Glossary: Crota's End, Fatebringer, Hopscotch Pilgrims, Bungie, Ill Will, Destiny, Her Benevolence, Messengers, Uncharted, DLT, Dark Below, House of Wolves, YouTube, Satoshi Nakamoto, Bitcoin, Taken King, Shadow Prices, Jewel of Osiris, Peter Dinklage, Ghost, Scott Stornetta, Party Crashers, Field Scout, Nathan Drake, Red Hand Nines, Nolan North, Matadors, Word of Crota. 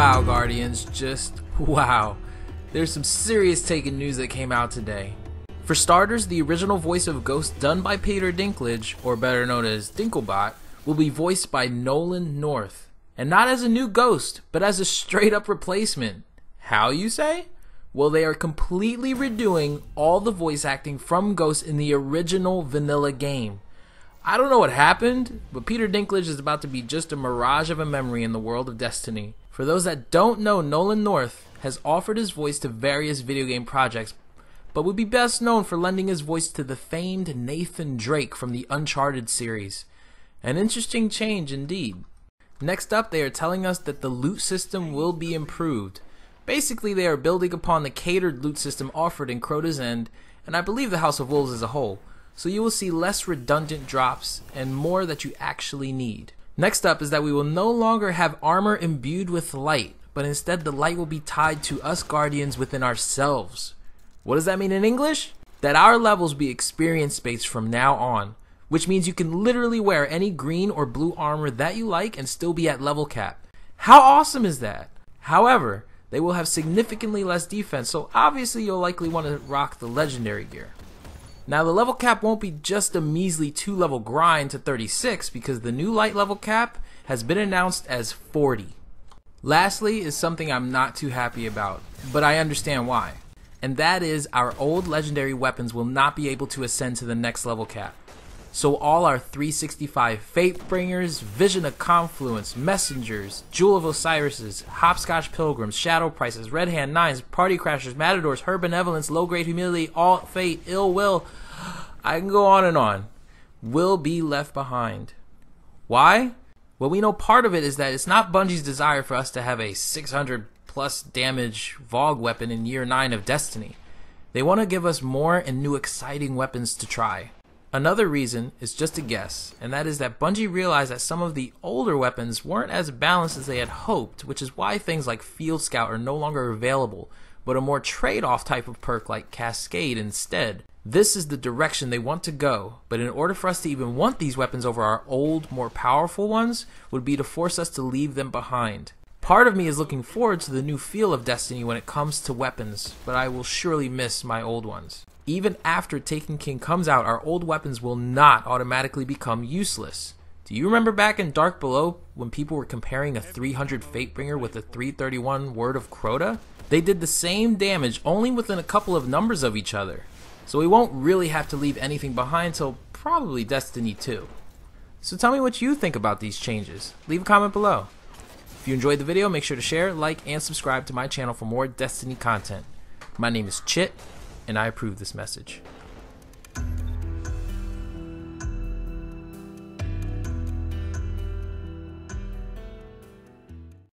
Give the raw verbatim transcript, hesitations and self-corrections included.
Wow, Guardians, just wow. There's some serious Taken news that came out today. For starters, the original voice of Ghost done by Peter Dinklage, or better known as Dinkllebot, will be voiced by Nolan North. And not as a new Ghost, but as a straight up replacement. How, you say? Well, they are completely redoing all the voice acting from Ghost in the original vanilla game. I don't know what happened, but Peter Dinklage is about to be just a mirage of a memory in the world of Destiny. For those that don't know, Nolan North has offered his voice to various video game projects, but would be best known for lending his voice to the famed Nathan Drake from the Uncharted series. An interesting change indeed. Next up, they are telling us that the loot system will be improved. Basically, they are building upon the catered loot system offered in Crota's End, and I believe the House of Wolves as a whole, so you will see less redundant drops and more that you actually need. Next up is that we will no longer have armor imbued with light, but instead the light will be tied to us Guardians within ourselves. What does that mean in English? That our levels be experience based from now on, which means you can literally wear any green or blue armor that you like and still be at level cap. How awesome is that? However, they will have significantly less defense, so obviously you'll likely want to rock the legendary gear. Now the level cap won't be just a measly two level grind to thirty-six, because the new light level cap has been announced as forty. Lastly is something I'm not too happy about, but I understand why. And that is, our old legendary weapons will not be able to ascend to the next level cap. So all our three sixty-five Fatebringers, Vision of Confluence, Messengers, Jewel of Osiris, Hopscotch Pilgrims, Shadow Prices, Red Hand Nines, Party Crashers, Matadors, Her Benevolence, Low Grade Humility, Alt Fate, Ill Will, I can go on and on, will be left behind. Why? Well, we know part of it is that it's not Bungie's desire for us to have a six hundred plus damage Vogue weapon in year nine of Destiny. They want to give us more and new exciting weapons to try. Another reason is just a guess, and that is that Bungie realized that some of the older weapons weren't as balanced as they had hoped, which is why things like Field Scout are no longer available, but a more trade-off type of perk like Cascade instead. This is the direction they want to go, but in order for us to even want these weapons over our old, more powerful ones, would be to force us to leave them behind. Part of me is looking forward to the new feel of Destiny when it comes to weapons, but I will surely miss my old ones. Even after Taken King comes out, our old weapons will not automatically become useless. Do you remember back in Dark Below when people were comparing a three hundred Fatebringer with a three thirty-one Word of Crota? They did the same damage, only within a couple of numbers of each other. So we won't really have to leave anything behind till probably Destiny two. So tell me what you think about these changes. Leave a comment below. If you enjoyed the video, make sure to share, like, and subscribe to my channel for more Destiny content. My name is Chit, and I approve this message.